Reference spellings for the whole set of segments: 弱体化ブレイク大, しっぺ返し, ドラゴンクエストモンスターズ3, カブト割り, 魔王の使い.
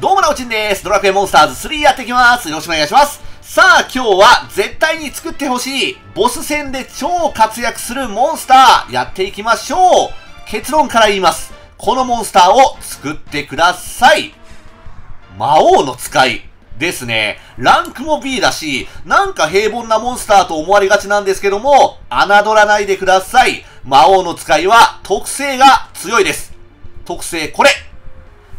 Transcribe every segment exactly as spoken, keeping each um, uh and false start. どうもなおちんです。ドラクエモンスターズスリーやっていきます。よろしくお願いします。さあ、今日は絶対に作ってほしいボス戦で超活躍するモンスターやっていきましょう。結論から言います。このモンスターを作ってください。魔王の使いですね。ランクも ビー だし、なんか平凡なモンスターと思われがちなんですけども、侮らないでください。魔王の使いは特性が強いです。特性これ。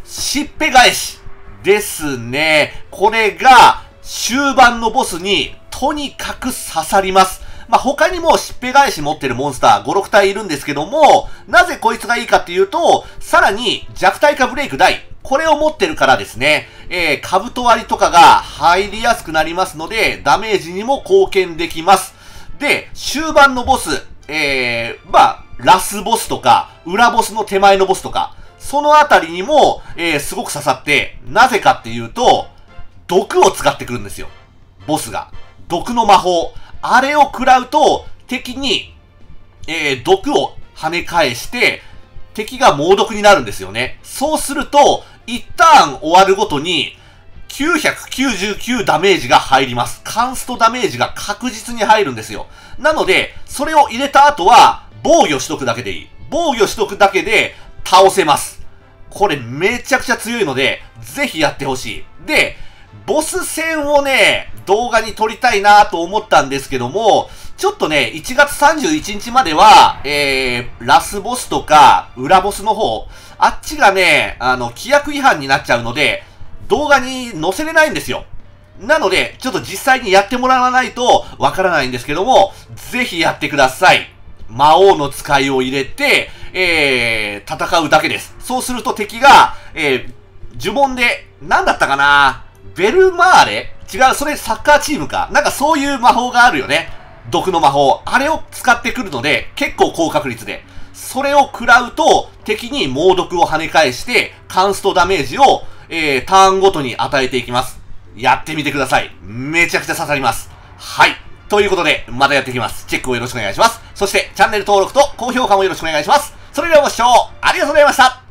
しっぺ返しですね。これが終盤のボスにとにかく刺さります。まあ、他にもしっぺ返し持ってるモンスターご、ろく体いるんですけども、なぜこいつがいいかっていうと、さらに弱体化ブレイク大。これを持ってるからですね、えー、カブト割りとかが入りやすくなりますので、ダメージにも貢献できます。で、終盤のボス、えー、まあ、ラスボスとか、裏ボスの手前のボスとか、そのあたりにも、えー、すごく刺さって、なぜかっていうと、毒を使ってくるんですよ。ボスが。毒の魔法。あれを食らうと、敵に、えー、毒を跳ね返して、敵が猛毒になるんですよね。そうすると、いちターン終わるごとに、きゅうひゃくきゅうじゅうきゅうダメージが入ります。カンストダメージが確実に入るんですよ。なので、それを入れた後は、防御しとくだけでいい。防御しとくだけで、倒せます。これめちゃくちゃ強いので、ぜひやってほしい。で、ボス戦をね、動画に撮りたいなと思ったんですけども、ちょっとね、いちがつさんじゅういちにちまでは、えー、ラスボスとか、裏ボスの方、あっちがね、あの、規約違反になっちゃうので、動画に載せれないんですよ。なので、ちょっと実際にやってもらわないとわからないんですけども、ぜひやってください。魔王の使いを入れて、えー、戦うだけです。そうすると敵が、えー、呪文で、なんだったかなベルマーレ違う、それサッカーチームか。なんかそういう魔法があるよね。毒の魔法。あれを使ってくるので、結構高確率で。それを食らうと、敵に猛毒を跳ね返して、カンストダメージを、えー、ターンごとに与えていきます。やってみてください。めちゃくちゃ刺さります。はい。ということで、またやっていきます。チェックをよろしくお願いします。そして、チャンネル登録と高評価もよろしくお願いします。それではご視聴ありがとうございました。